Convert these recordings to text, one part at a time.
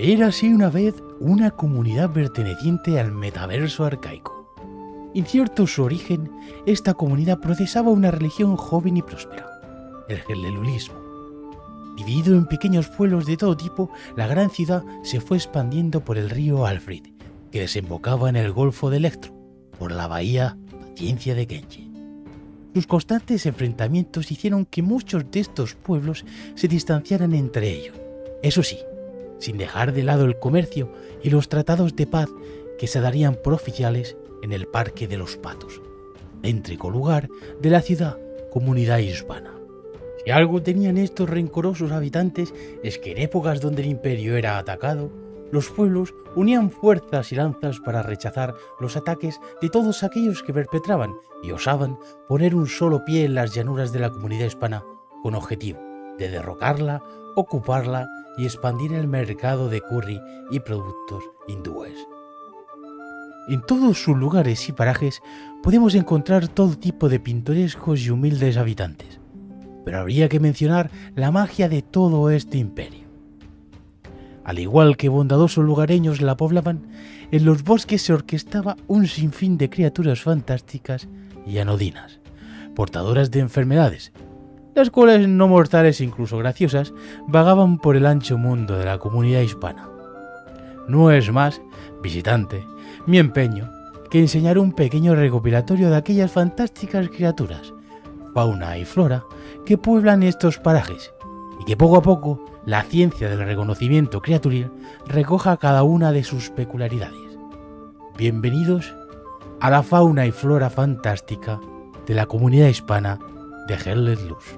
Era así una vez una comunidad perteneciente al metaverso arcaico. Incierto su origen, esta comunidad procesaba una religión joven y próspera, el helelulismo. Dividido en pequeños pueblos de todo tipo, la gran ciudad se fue expandiendo por el río Alfred, que desembocaba en el Golfo de Electro, por la bahía Paciencia de Genji. Sus constantes enfrentamientos hicieron que muchos de estos pueblos se distanciaran entre ellos, eso sí, sin dejar de lado el comercio y los tratados de paz que se darían por oficiales en el Parque de los Patos, céntrico lugar de la ciudad Comunidad Hispana. Si algo tenían estos rencorosos habitantes es que en épocas donde el imperio era atacado, los pueblos unían fuerzas y lanzas para rechazar los ataques de todos aquellos que perpetraban y osaban poner un solo pie en las llanuras de la Comunidad Hispana con objetivo de derrocarla, ocuparla y expandir el mercado de curry y productos hindúes. En todos sus lugares y parajes podemos encontrar todo tipo de pintorescos y humildes habitantes, pero habría que mencionar la magia de todo este imperio. Al igual que bondadosos lugareños la poblaban, en los bosques se orquestaba un sinfín de criaturas fantásticas y anodinas, portadoras de enfermedades, las cuales no mortales e incluso graciosas vagaban por el ancho mundo de la Comunidad Hispana. No es más, visitante, mi empeño que enseñar un pequeño recopilatorio de aquellas fantásticas criaturas, fauna y flora que pueblan estos parajes y que poco a poco la ciencia del reconocimiento criaturil recoja cada una de sus peculiaridades. Bienvenidos a la fauna y flora fantástica de la Comunidad Hispana de Hell Let Loose.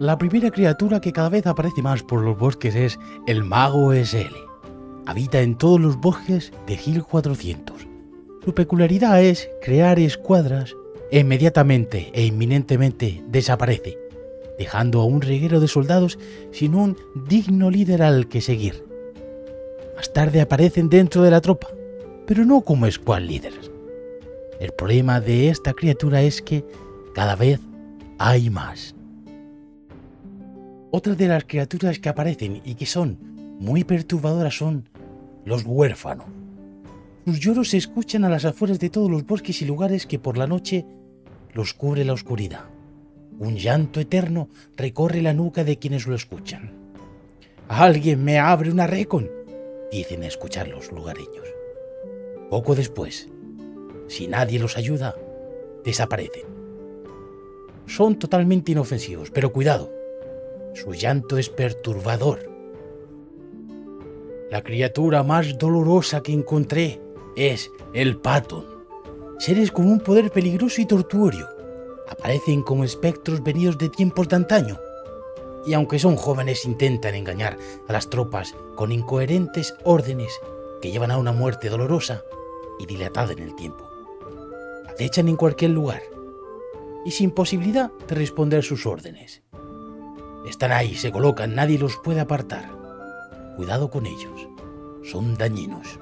La primera criatura que cada vez aparece más por los bosques es el Mago S.L. Habita en todos los bosques de G.I.L. 400. Su peculiaridad es crear escuadras. Inmediatamente e inminentemente desaparece, dejando a un reguero de soldados sin un digno líder al que seguir. Más tarde aparecen dentro de la tropa, pero no como squad líderes. El problema de esta criatura es que cada vez hay más. Otra de las criaturas que aparecen y que son muy perturbadoras son los huérfanos. Sus lloros se escuchan a las afueras de todos los bosques y lugares que por la noche los cubre la oscuridad. Un llanto eterno recorre la nuca de quienes lo escuchan. «¡Alguien me abre una récon!», dicen a escuchar los lugareños. Poco después, si nadie los ayuda, desaparecen. Son totalmente inofensivos, pero cuidado, su llanto es perturbador. La criatura más dolorosa que encontré es el Patton. Seres con un poder peligroso y tortuorio. Aparecen como espectros venidos de tiempos de antaño. Y aunque son jóvenes, intentan engañar a las tropas con incoherentes órdenes que llevan a una muerte dolorosa y dilatada en el tiempo. Acechan en cualquier lugar y sin posibilidad de responder sus órdenes. Están ahí, se colocan, nadie los puede apartar. Cuidado con ellos, son dañinos.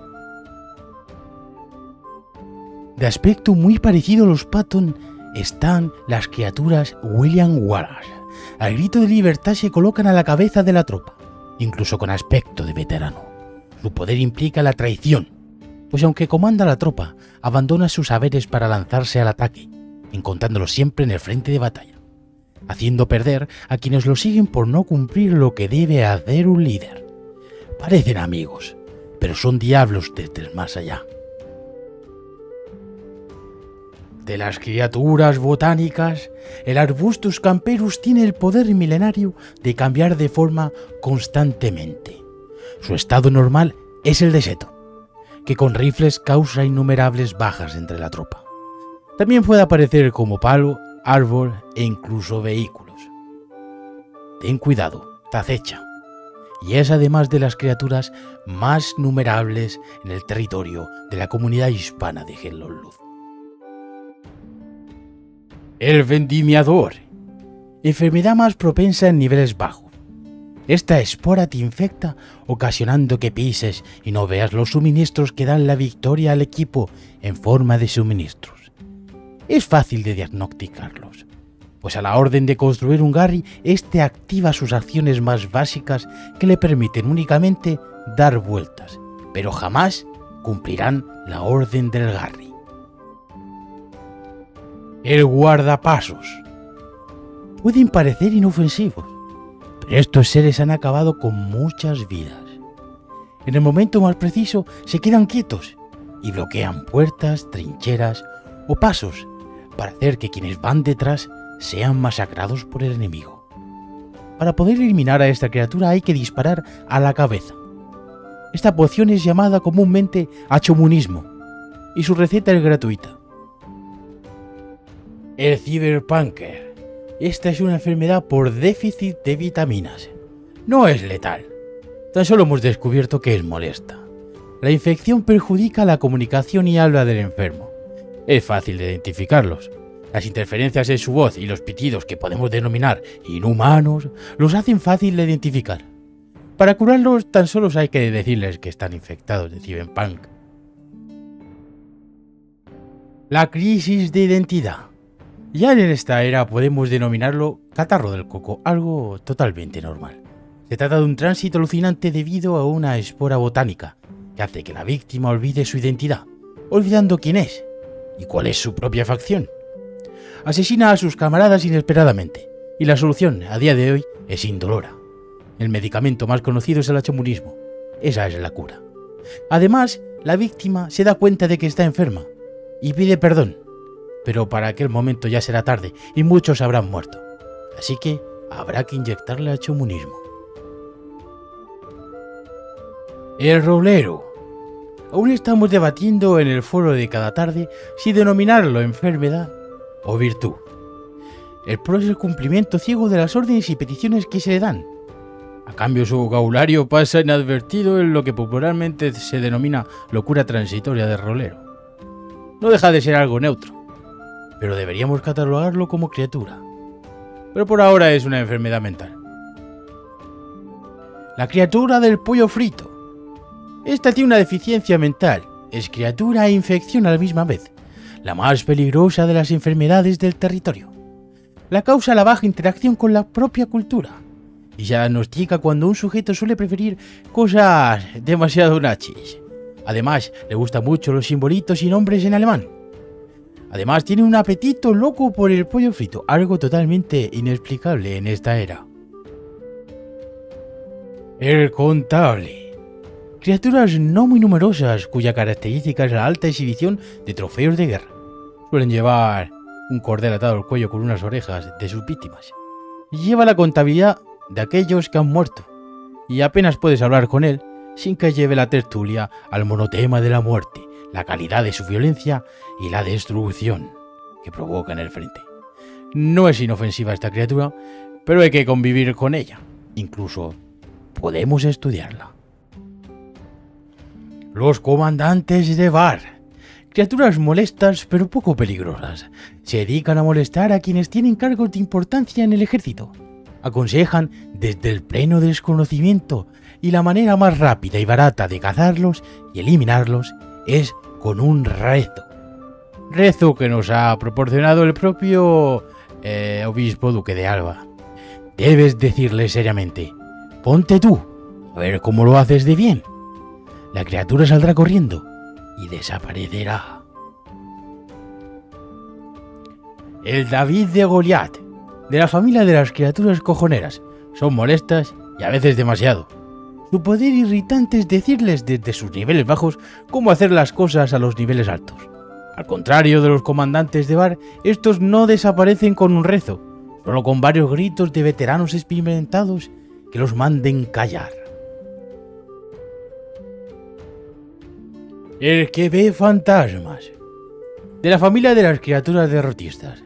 De aspecto muy parecido a los Patton están las criaturas William Wallace. Al grito de libertad se colocan a la cabeza de la tropa, incluso con aspecto de veterano. Su poder implica la traición, pues aunque comanda a la tropa, abandona sus saberes para lanzarse al ataque, encontrándolo siempre en el frente de batalla, haciendo perder a quienes lo siguen por no cumplir lo que debe hacer un líder. Parecen amigos, pero son diablos desde el más allá. De las criaturas botánicas, el Arbustus Camperus tiene el poder milenario de cambiar de forma constantemente. Su estado normal es el de Seto, que con rifles causa innumerables bajas entre la tropa. También puede aparecer como palo, árbol e incluso vehículos. Ten cuidado, te acecha. Y es además de las criaturas más numerables en el territorio de la Comunidad Hispana de Hell Let Loose. El Vendimiador, enfermedad más propensa en niveles bajos. Esta espora te infecta ocasionando que pises y no veas los suministros que dan la victoria al equipo en forma de suministros. Es fácil de diagnosticarlos, pues a la orden de construir un Garry, este activa sus acciones más básicas que le permiten únicamente dar vueltas, pero jamás cumplirán la orden del Garry. El guardapasos. Pueden parecer inofensivos, pero estos seres han acabado con muchas vidas. En el momento más preciso se quedan quietos y bloquean puertas, trincheras o pasos para hacer que quienes van detrás sean masacrados por el enemigo. Para poder eliminar a esta criatura hay que disparar a la cabeza. Esta poción es llamada comúnmente achomunismo y su receta es gratuita. El ciberpunker. Esta es una enfermedad por déficit de vitaminas. No es letal, tan solo hemos descubierto que es molesta. La infección perjudica la comunicación y habla del enfermo. Es fácil de identificarlos. Las interferencias en su voz y los pitidos que podemos denominar inhumanos los hacen fácil de identificar. Para curarlos tan solo hay que decirles que están infectados de Cyberpunk. La crisis de identidad. Ya en esta era podemos denominarlo catarro del coco, algo totalmente normal. Se trata de un tránsito alucinante debido a una espora botánica que hace que la víctima olvide su identidad, olvidando quién es y cuál es su propia facción. Asesina a sus camaradas inesperadamente, y la solución a día de hoy es indolora. El medicamento más conocido es el achomunismo, esa es la cura. Además, la víctima se da cuenta de que está enferma y pide perdón, pero para aquel momento ya será tarde y muchos habrán muerto, así que habrá que inyectarle achomunismo. El rolero. Aún estamos debatiendo en el foro de cada tarde si denominarlo enfermedad o virtud. El pro es el cumplimiento ciego de las órdenes y peticiones que se le dan. A cambio, su vocabulario pasa inadvertido en lo que popularmente se denomina locura transitoria de rolero. No deja de ser algo neutro, pero deberíamos catalogarlo como criatura. Pero por ahora es una enfermedad mental. La criatura del pollo frito. Esta tiene una deficiencia mental, es criatura e infección a la misma vez, la más peligrosa de las enfermedades del territorio. La causa la baja interacción con la propia cultura, y se diagnostica cuando un sujeto suele preferir cosas demasiado nachis. Además, le gustan mucho los simbolitos y nombres en alemán. Además, tiene un apetito loco por el pollo frito, algo totalmente inexplicable en esta era. El contable. Criaturas no muy numerosas cuya característica es la alta exhibición de trofeos de guerra. Suelen llevar un cordel atado al cuello con unas orejas de sus víctimas. Lleva la contabilidad de aquellos que han muerto, y apenas puedes hablar con él sin que lleve la tertulia al monotema de la muerte, la calidad de su violencia y la destrucción que provoca en el frente. No es inofensiva esta criatura, pero hay que convivir con ella. Incluso podemos estudiarla. Los comandantes de Var. Criaturas molestas pero poco peligrosas. Se dedican a molestar a quienes tienen cargos de importancia en el ejército. Aconsejan desde el pleno desconocimiento y la manera más rápida y barata de cazarlos y eliminarlos es con un rezo. Rezo que nos ha proporcionado el propio Obispo Duque de Alba. Debes decirle seriamente, ponte tú, a ver cómo lo haces de bien. La criatura saldrá corriendo y desaparecerá. El David de Goliat, de la familia de las criaturas cojoneras, son molestas y a veces demasiado. Su poder irritante es decirles desde sus niveles bajos cómo hacer las cosas a los niveles altos. Al contrario de los comandantes de Var, estos no desaparecen con un rezo, solo con varios gritos de veteranos experimentados que los manden callar. El que ve fantasmas. De la familia de las criaturas derrotistas.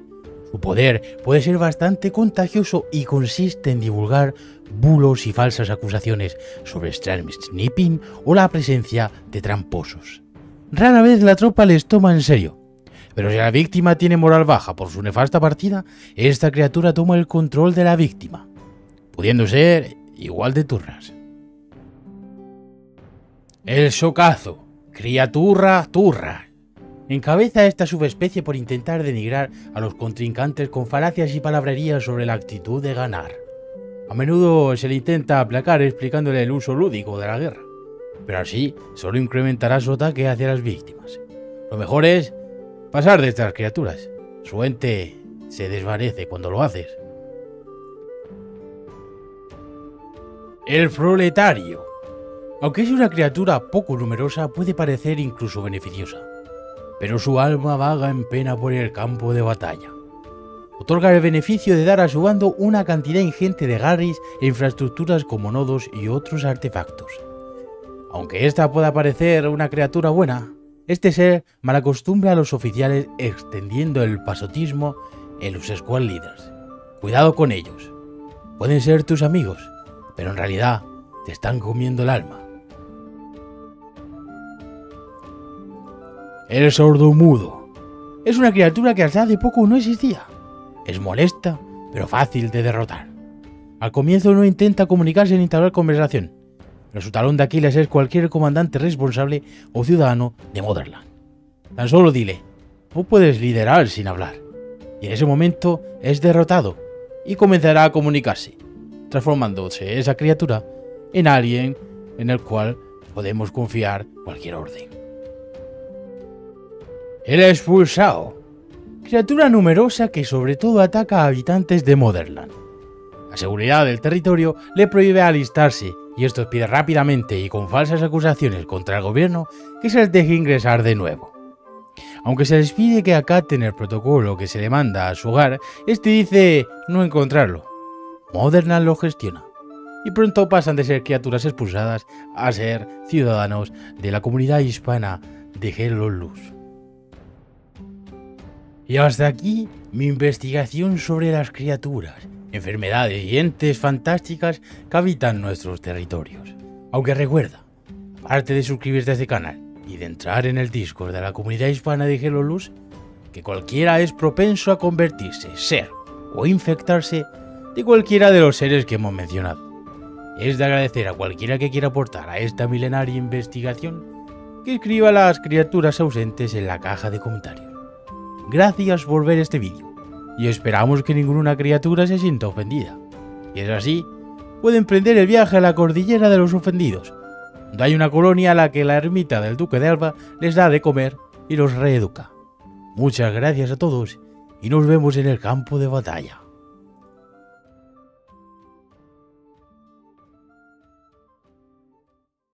Su poder puede ser bastante contagioso y consiste en divulgar bulos y falsas acusaciones sobre stream-snipping o la presencia de tramposos. Rara vez la tropa les toma en serio, pero si la víctima tiene moral baja por su nefasta partida, esta criatura toma el control de la víctima, pudiendo ser igual de turras. El Socazo. Criatura turra. Encabeza a esta subespecie por intentar denigrar a los contrincantes con falacias y palabrerías sobre la actitud de ganar. A menudo se le intenta aplacar explicándole el uso lúdico de la guerra, pero así solo incrementará su ataque hacia las víctimas. Lo mejor es pasar de estas criaturas. Su ente se desvanece cuando lo haces. El proletario. Aunque es una criatura poco numerosa, puede parecer incluso beneficiosa, pero su alma vaga en pena por el campo de batalla. Otorga el beneficio de dar a su bando una cantidad ingente de garris e infraestructuras como nodos y otros artefactos. Aunque esta pueda parecer una criatura buena, este ser malacostumbra a los oficiales extendiendo el pasotismo en los squad leaders. Cuidado con ellos. Pueden ser tus amigos, pero en realidad te están comiendo el alma. El sordo mudo. Es una criatura que hasta hace poco no existía. Es molesta, pero fácil de derrotar. Al comienzo no intenta comunicarse ni entablar conversación, pero su talón de Aquiles es cualquier comandante responsable o ciudadano de Motherland. Tan solo dile, no puedes liderar sin hablar, y en ese momento es derrotado y comenzará a comunicarse, transformándose esa criatura en alguien en el cual podemos confiar cualquier orden. El expulsado. Criatura numerosa que sobre todo ataca a habitantes de Motherland. La seguridad del territorio le prohíbe alistarse y esto expide rápidamente y con falsas acusaciones contra el gobierno que se les deje ingresar de nuevo. Aunque se les pide que acaten el protocolo que se le manda a su hogar, este dice no encontrarlo. Motherland lo gestiona y pronto pasan de ser criaturas expulsadas a ser ciudadanos de la comunidad hispana de Hell Let Loose. Y hasta aquí mi investigación sobre las criaturas, enfermedades y entes fantásticas que habitan nuestros territorios. Aunque recuerda, aparte de suscribirte a este canal y de entrar en el Discord de la comunidad hispana de Hell Let Loose, que cualquiera es propenso a convertirse, ser o infectarse de cualquiera de los seres que hemos mencionado. Es de agradecer a cualquiera que quiera aportar a esta milenaria investigación que escriba las criaturas ausentes en la caja de comentarios. Gracias por ver este vídeo, y esperamos que ninguna criatura se sienta ofendida. Si es así, puede emprender el viaje a la cordillera de los ofendidos, donde hay una colonia a la que la ermita del Duque de Alba les da de comer y los reeduca. Muchas gracias a todos, y nos vemos en el campo de batalla.